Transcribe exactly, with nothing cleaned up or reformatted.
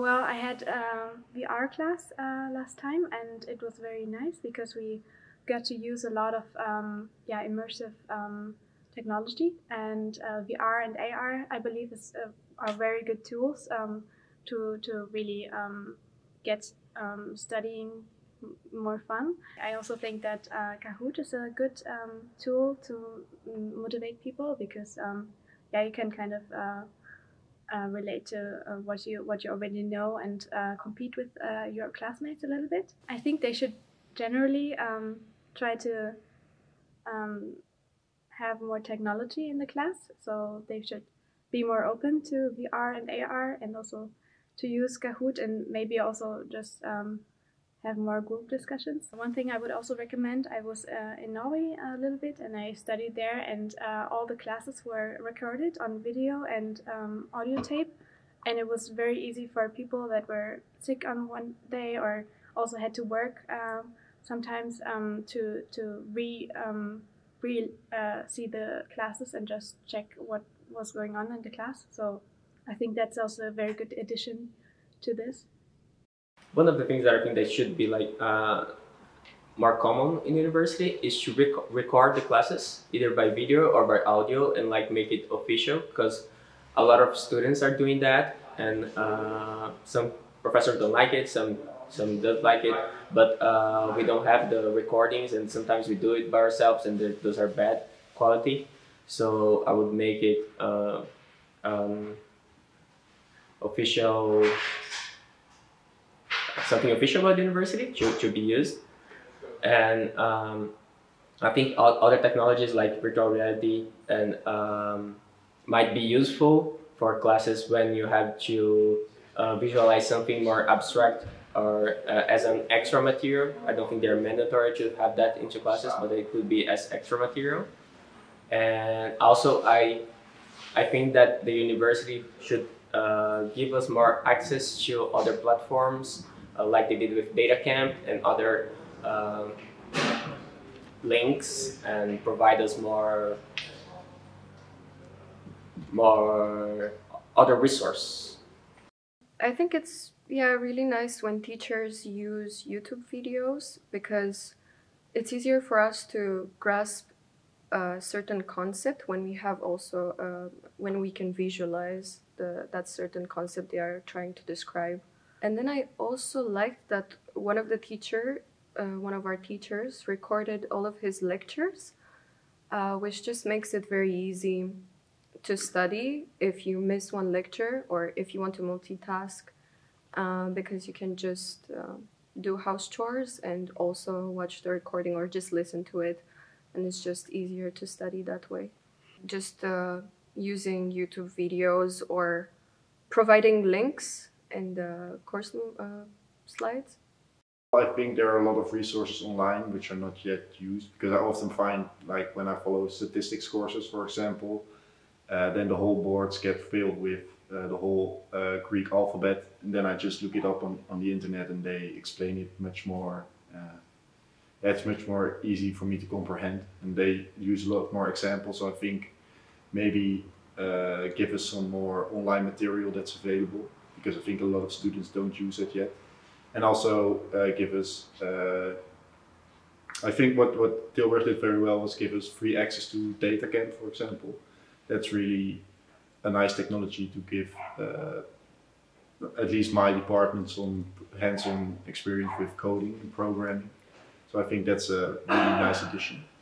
Well, I had a V R class uh, last time, and it was very nice because we got to use a lot of um, yeah immersive um, technology, and uh, V R and A R, I believe, is, uh, are very good tools um, to to really um, get um, studying more fun. I also think that uh, Kahoot is a good um, tool to motivate people because um, yeah, you can kind of uh, Uh, relate to uh, what you what you already know and uh, compete with uh, your classmates a little bit. I think they should generally um, try to um, have more technology in the class, so they should be more open to V R and A R, and also to use Kahoot, and maybe also just um, have more group discussions. One thing I would also recommend, I was uh, in Norway a little bit and I studied there, and uh, all the classes were recorded on video and um, audio tape, and it was very easy for people that were sick on one day or also had to work uh, sometimes um, to, to re, um, re uh, see the classes and just check what was going on in the class. So I think that's also a very good addition to this. One of the things that I think that should be like uh, more common in university is to rec record the classes either by video or by audio, and like make it official, because a lot of students are doing that, and uh, some professors don't like it, some some don't like it, but uh, we don't have the recordings, and sometimes we do it by ourselves, and those are bad quality. So I would make it uh, um, official. Something official about the university to, to be used. And um, I think other technologies like virtual reality and um, might be useful for classes when you have to uh, visualize something more abstract or uh, as an extra material. I don't think they're mandatory to have that into classes, but it could be as extra material. And also I, I think that the university should uh, give us more access to other platforms, Uh, like they did with DataCamp and other uh, links, and provide us more, more other resource. I think it's yeah really nice when teachers use YouTube videos, because it's easier for us to grasp a certain concept when we have also uh, when we can visualize the that certain concept they are trying to describe. And then I also liked that one of the teacher, uh, one of our teachers recorded all of his lectures, uh, which just makes it very easy to study if you miss one lecture or if you want to multitask, uh, because you can just uh, do house chores and also watch the recording or just listen to it. And it's just easier to study that way. Just uh, using YouTube videos or providing links and the uh, course uh, slides? I think there are a lot of resources online which are not yet used, because I often find, like when I follow statistics courses, for example, uh, then the whole boards get filled with uh, the whole uh, Greek alphabet, and then I just look it up on, on the internet and they explain it much more. Uh, that's much more easy for me to comprehend, and they use a lot more examples, so I think maybe uh, give us some more online material that's available, because I think a lot of students don't use it yet. And also uh, give us, uh, I think what, what Tilburg did very well was give us free access to DataCamp, for example. That's really a nice technology to give uh, at least my department some hands-on experience with coding and programming. So I think that's a really nice addition.